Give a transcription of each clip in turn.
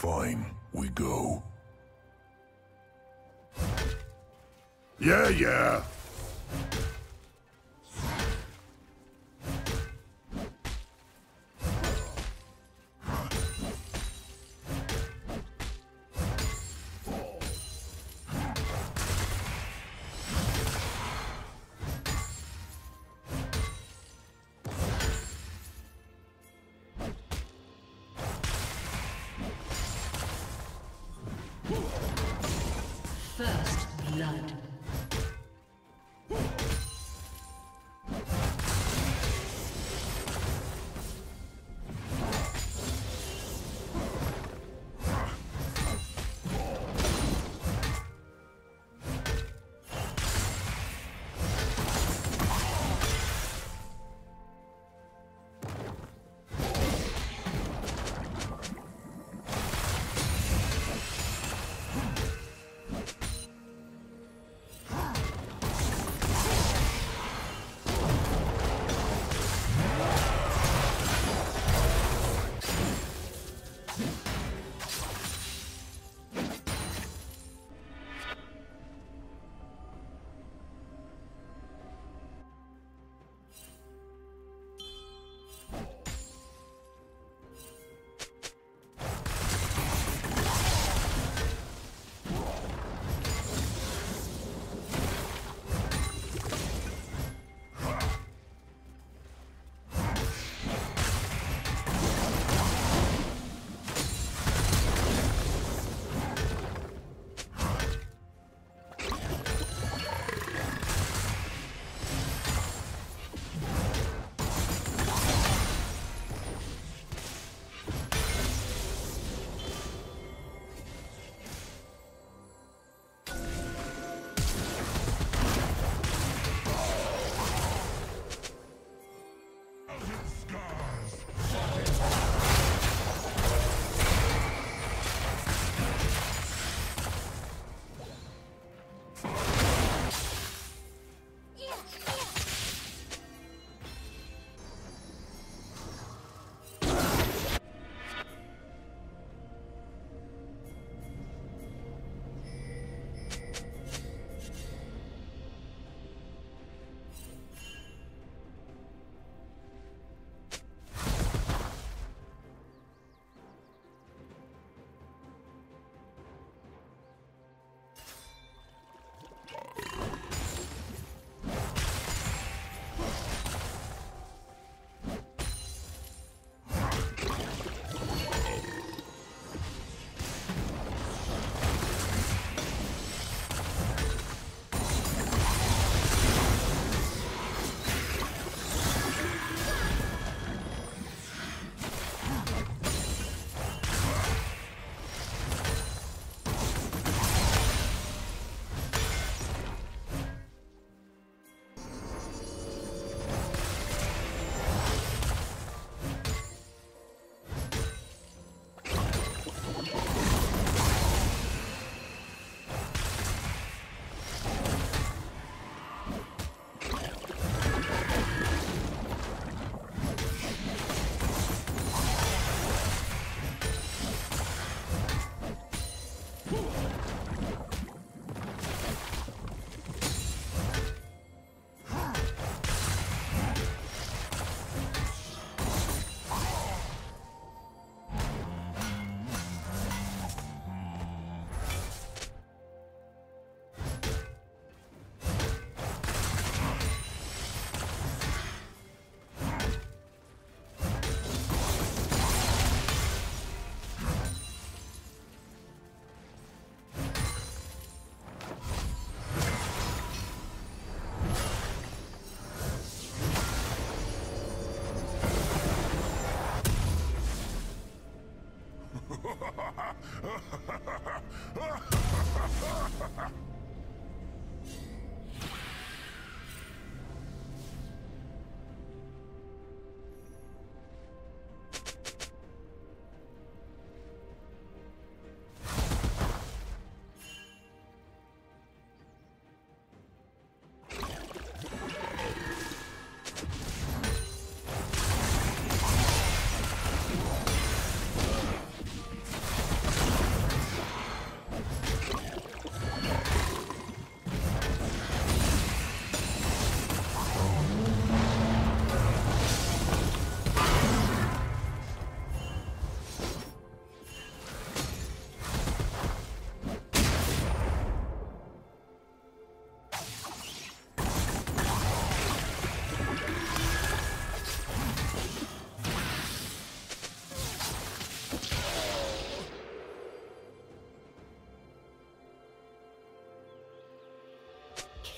Fine, we go. Yeah. First blood.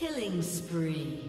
Killing spree.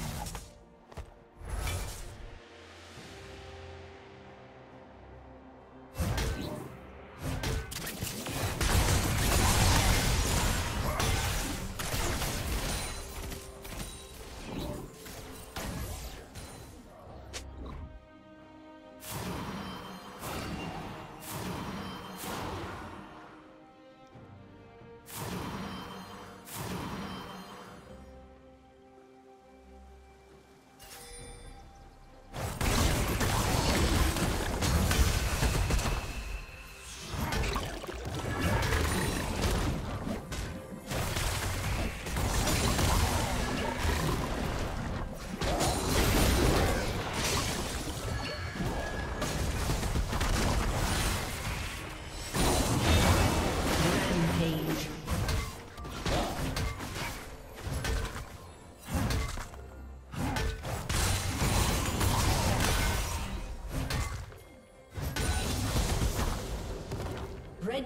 Red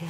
Kill.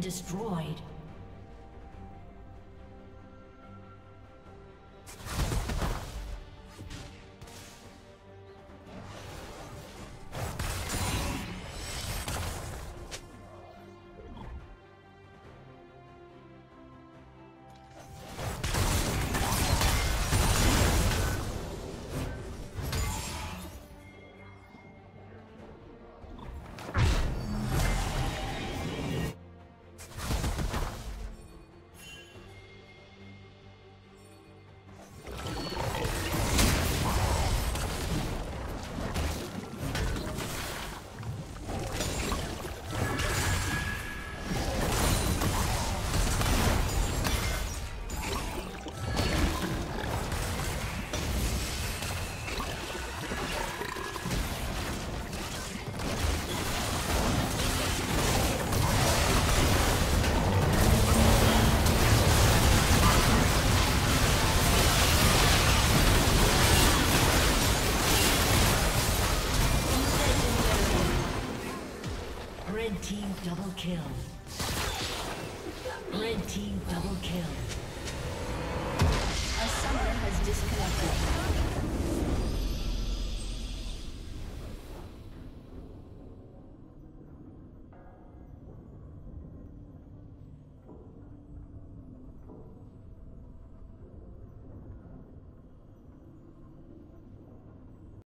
Destroyed. Red team double kill. Red team double kill. A summoner has disconnected.